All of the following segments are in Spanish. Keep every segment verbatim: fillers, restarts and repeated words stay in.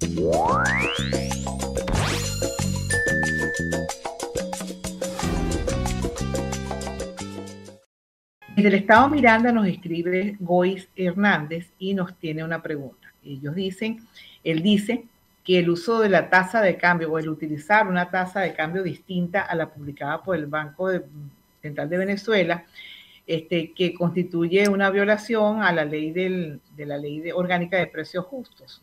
Desde el estado Miranda nos escribe Goiz Hernández y nos tiene una pregunta. Ellos dicen, él dice que el uso de la tasa de cambio o el utilizar una tasa de cambio distinta a la publicada por el Banco Central de Venezuela, este, que constituye una violación a la ley del, de la ley de, orgánica de precios justos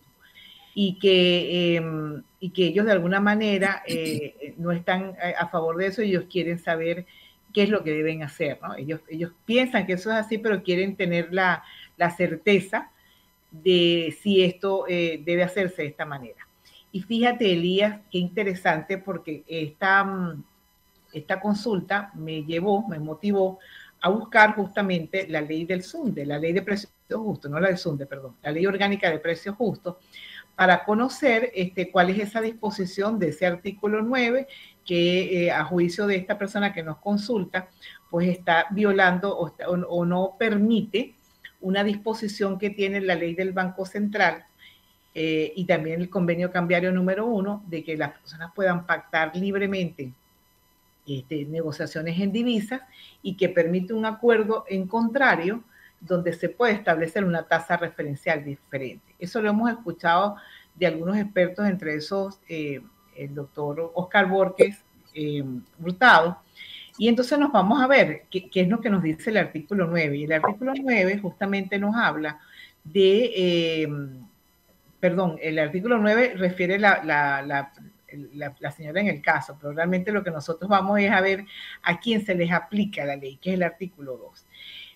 y que, eh, y que ellos de alguna manera eh, no están a favor de eso y ellos quieren saber qué es lo que deben hacer, ¿no? Ellos, ellos piensan que eso es así, pero quieren tener la, la certeza de si esto eh, debe hacerse de esta manera. Y fíjate, Elías, qué interesante, porque esta, esta consulta me llevó, me motivó a buscar justamente la ley del SUNDDE, la ley de precios justos, no la del SUNDDE, perdón, la ley orgánica de precios justos, para conocer este, cuál es esa disposición de ese artículo nueve que eh, a juicio de esta persona que nos consulta, pues está violando o, está, o, o no permite una disposición que tiene la ley del Banco Central eh, y también el convenio cambiario número uno, de que las personas puedan pactar libremente este, negociaciones en divisas y que permite un acuerdo en contrario donde se puede establecer una tasa referencial diferente. Eso lo hemos escuchado de algunos expertos, entre esos eh, el doctor Oscar Borges eh, Hurtado. Y entonces nos vamos a ver qué, qué es lo que nos dice el artículo nueve. Y el artículo nueve justamente nos habla de, eh, perdón, el artículo nueve refiere la, la, la, la, la señora en el caso, pero realmente lo que nosotros vamos es a ver a quién se les aplica la ley, que es el artículo dos.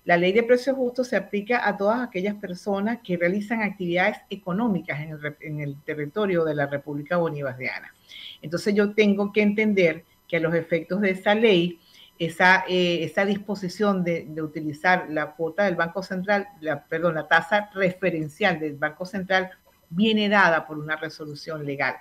La ley de precios justos se aplica a todas aquellas personas que realizan actividades económicas en el, en el territorio de la República Bolivariana. Entonces yo tengo que entender que a los efectos de esa ley, esa, eh, esa disposición de, de utilizar la cuota del Banco Central, la, perdón, la tasa referencial del Banco Central viene dada por una resolución legal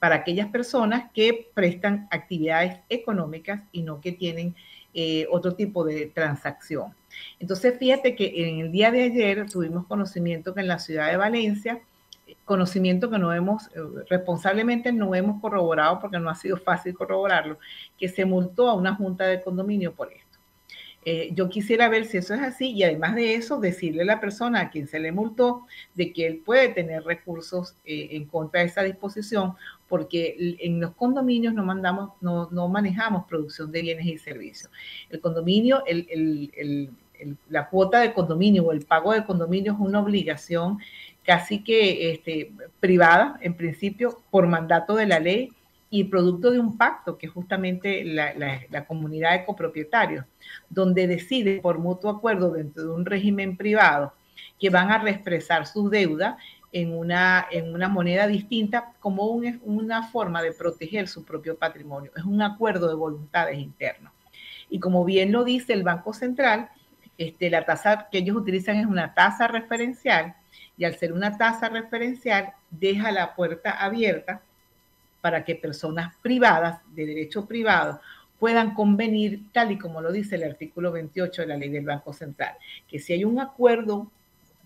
para aquellas personas que prestan actividades económicas y no que tienen eh, otro tipo de transacción. Entonces, fíjate que en el día de ayer tuvimos conocimiento que en la ciudad de Valencia, conocimiento que no hemos, responsablemente no hemos corroborado porque no ha sido fácil corroborarlo, que se multó a una junta de condominio por esto. Eh, yo quisiera ver si eso es así y además de eso decirle a la persona a quien se le multó de que él puede tener recursos eh, en contra de esa disposición, porque en los condominios no, mandamos, no, no manejamos producción de bienes y servicios. El condominio, el, el, el, el, la cuota de condominio o el pago de condominio es una obligación casi que este, privada, en principio, por mandato de la ley y producto de un pacto que es justamente la, la, la comunidad de copropietarios, donde decide por mutuo acuerdo dentro de un régimen privado que van a reexpresar sus deudas en una, en una moneda distinta como un, una forma de proteger su propio patrimonio. Es un acuerdo de voluntades internos. Y como bien lo dice el Banco Central, este, la tasa que ellos utilizan es una tasa referencial y al ser una tasa referencial deja la puerta abierta para que personas privadas, de derecho privado, puedan convenir, tal y como lo dice el artículo veintiocho de la ley del Banco Central, que si hay un acuerdo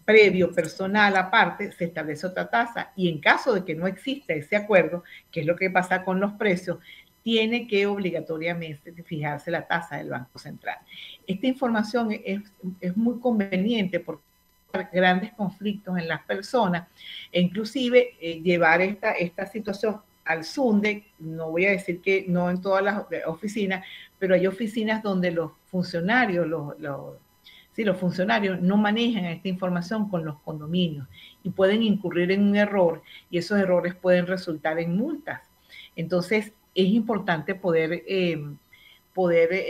previo, personal, aparte, se establece otra tasa y en caso de que no exista ese acuerdo, que es lo que pasa con los precios, tiene que obligatoriamente fijarse la tasa del Banco Central. Esta información es, es muy conveniente porque hay grandes conflictos en las personas e inclusive eh, llevar esta, esta situación al SUNDDE, no voy a decir que no en todas las oficinas, pero hay oficinas donde los funcionarios, los, los Sí, los funcionarios no manejan esta información con los condominios y pueden incurrir en un error y esos errores pueden resultar en multas. Entonces, es importante poder, eh, poder eh,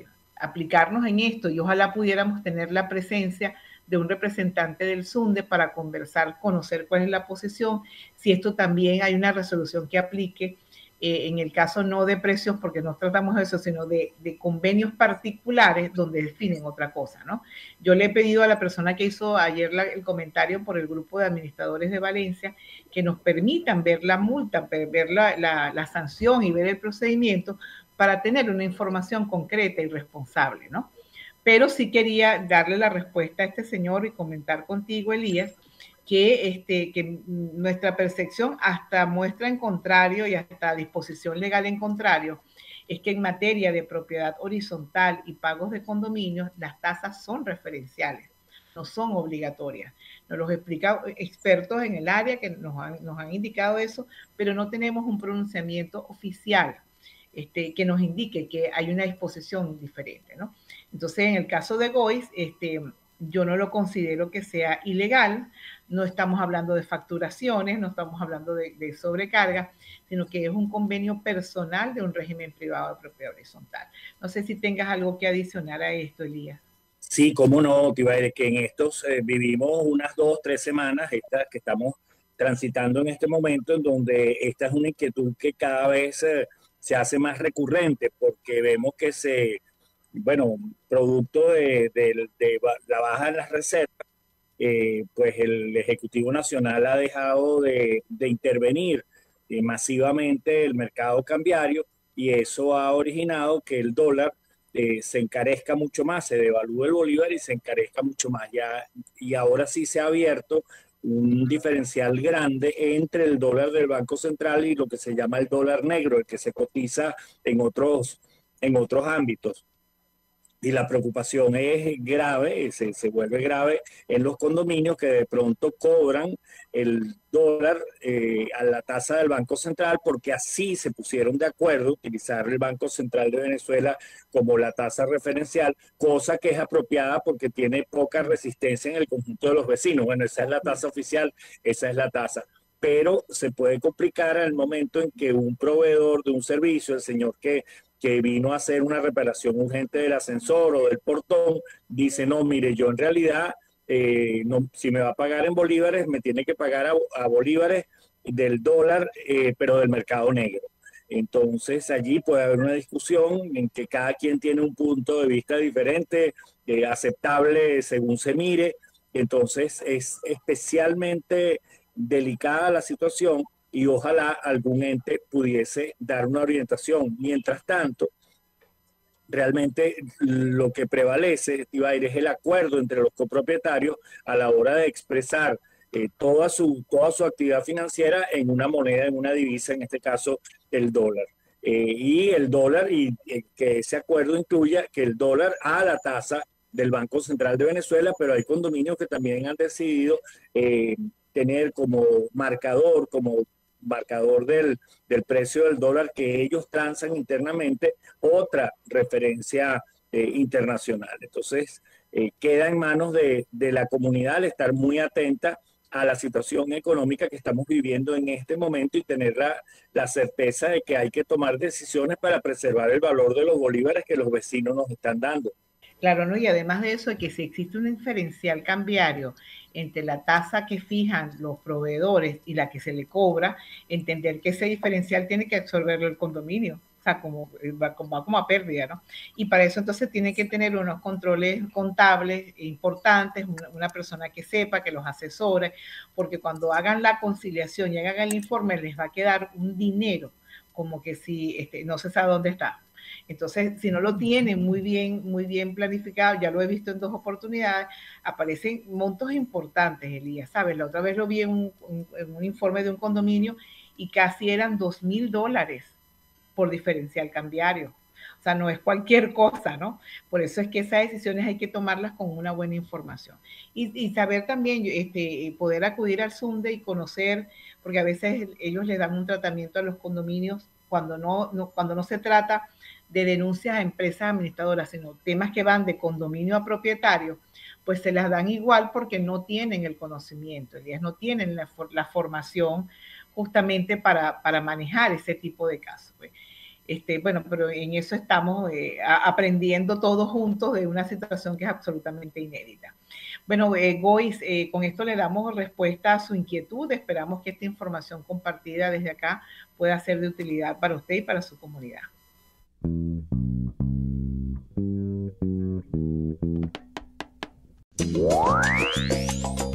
eh, aplicarnos en esto y ojalá pudiéramos tener la presencia de un representante del SUNDDE para conversar, conocer cuál es la posición, si esto también hay una resolución que aplique. Eh, en el caso no de precios, porque no tratamos eso, sino de, de convenios particulares donde definen otra cosa, ¿no? Yo le he pedido a la persona que hizo ayer la, el comentario por el grupo de administradores de Valencia que nos permitan ver la multa, ver la, la, la sanción y ver el procedimiento para tener una información concreta y responsable, ¿no? Pero sí quería darle la respuesta a este señor y comentar contigo, Elías, que, este, que nuestra percepción hasta muestra en contrario y hasta disposición legal en contrario, es que en materia de propiedad horizontal y pagos de condominios, las tasas son referenciales, no son obligatorias. Nos los explica expertos en el área que nos han, nos han indicado eso, pero no tenemos un pronunciamiento oficial este, que nos indique que hay una disposición diferente, ¿no? Entonces, en el caso de Goiz, este, yo no lo considero que sea ilegal, no estamos hablando de facturaciones, no estamos hablando de, de sobrecarga, sino que es un convenio personal de un régimen privado de propiedad horizontal. No sé si tengas algo que adicionar a esto, Elías. Sí, cómo no, te iba a decir que en estos eh, vivimos unas dos, tres semanas estas que estamos transitando en este momento, en donde esta es una inquietud que cada vez eh, se hace más recurrente, porque vemos que se, bueno, producto de, de, de la baja en las reservas, eh, pues el Ejecutivo Nacional ha dejado de, de intervenir eh, masivamente el mercado cambiario, y eso ha originado que el dólar Eh, se encarezca mucho más, se devalúa el bolívar y se encarezca mucho más. Ya, y ahora sí se ha abierto un diferencial grande entre el dólar del Banco Central y lo que se llama el dólar negro, el que se cotiza en otros, en otros ámbitos. Y la preocupación es grave, se, se vuelve grave en los condominios que de pronto cobran el dólar eh, a la tasa del Banco Central, porque así se pusieron de acuerdo utilizar el Banco Central de Venezuela como la tasa referencial, cosa que es apropiada porque tiene poca resistencia en el conjunto de los vecinos. Bueno, esa es la tasa oficial, esa es la tasa. Pero se puede complicar al momento en que un proveedor de un servicio, el señor que, que vino a hacer una reparación urgente del ascensor o del portón, dice, no, mire, yo en realidad... Eh, no, si me va a pagar en bolívares, me tiene que pagar a, a bolívares del dólar, eh, pero del mercado negro. Entonces allí puede haber una discusión en que cada quien tiene un punto de vista diferente, eh, aceptable según se mire. Entonces es especialmente delicada la situación y ojalá algún ente pudiese dar una orientación. Mientras tanto, realmente lo que prevalece, Ibair, es el acuerdo entre los copropietarios a la hora de expresar eh, toda, su, toda su actividad financiera en una moneda, en una divisa, en este caso el dólar. Eh, y el dólar, y eh, que ese acuerdo incluya que el dólar a la tasa del Banco Central de Venezuela, pero hay condominios que también han decidido eh, tener como marcador, como marcador del, del precio del dólar que ellos transan internamente, otra referencia eh, internacional. Entonces, eh, queda en manos de, de la comunidad el estar muy atenta a la situación económica que estamos viviendo en este momento y tener la, la certeza de que hay que tomar decisiones para preservar el valor de los bolívares que los vecinos nos están dando. Claro, ¿no? Y además de eso, que si existe un diferencial cambiario entre la tasa que fijan los proveedores y la que se le cobra, entender que ese diferencial tiene que absorberlo el condominio, o sea, como va como, como a pérdida, ¿no? Y para eso entonces tiene que tener unos controles contables importantes, una, una persona que sepa, que los asesore, porque cuando hagan la conciliación y hagan el informe les va a quedar un dinero, como que si este, no se sabe dónde está. Entonces, si no lo tienen muy bien, muy bien planificado, ya lo he visto en dos oportunidades, aparecen montos importantes, Elías, ¿sabes? La otra vez lo vi en un, un, en un informe de un condominio y casi eran dos mil dólares por diferencial cambiario. O sea, no es cualquier cosa, ¿no? Por eso es que esas decisiones hay que tomarlas con una buena información. Y, y saber también, este, poder acudir al SUNDDE y conocer, porque a veces ellos le dan un tratamiento a los condominios cuando no, no, cuando no se trata de denuncias a empresas administradoras, sino temas que van de condominio a propietario, pues se las dan igual porque no tienen el conocimiento, ellas no tienen la, la formación justamente para, para manejar ese tipo de casos. Este, bueno, pero en eso estamos eh, aprendiendo todos juntos de una situación que es absolutamente inédita. Bueno, eh, Goiz, eh, con esto le damos respuesta a su inquietud. Esperamos que esta información compartida desde acá pueda ser de utilidad para usted y para su comunidad. What?